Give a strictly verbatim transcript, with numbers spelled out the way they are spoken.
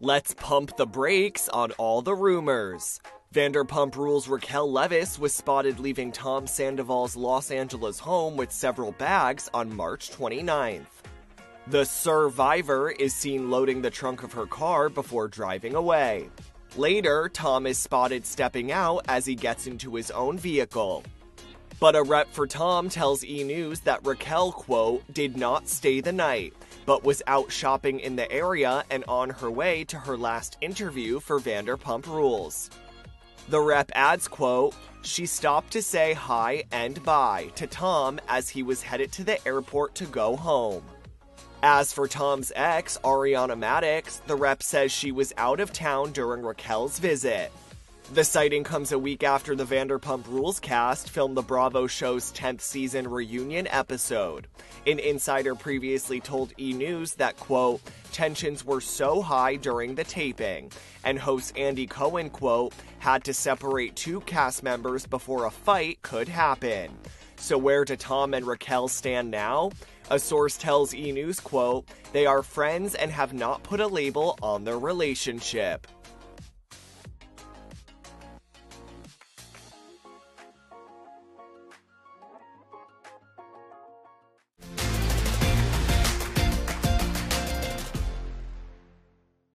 Let's pump the brakes on all the rumors. Vanderpump Rules' Raquel Leviss was spotted leaving Tom Sandoval's Los Angeles home with several bags on March twenty-ninth. The survivor is seen loading the trunk of her car before driving away. Later, Tom is spotted stepping out as he gets into his own vehicle. But a rep for Tom tells E! News that Raquel, quote, did not stay the night, but was out shopping in the area and on her way to her last interview for Vanderpump Rules. The rep adds, quote, she stopped to say hi and bye to Tom as he was headed to the airport to go home. As for Tom's ex, Ariana Madix, the rep says she was out of town during Raquel's visit. The sighting comes a week after the Vanderpump Rules cast filmed the Bravo show's tenth season reunion episode. An insider previously told E! News that, quote, tensions were so high during the taping, and host Andy Cohen, quote, had to separate two cast members before a fight could happen. So where do Tom and Raquel stand now? A source tells E! News, quote, they are friends and have not put a label on their relationship.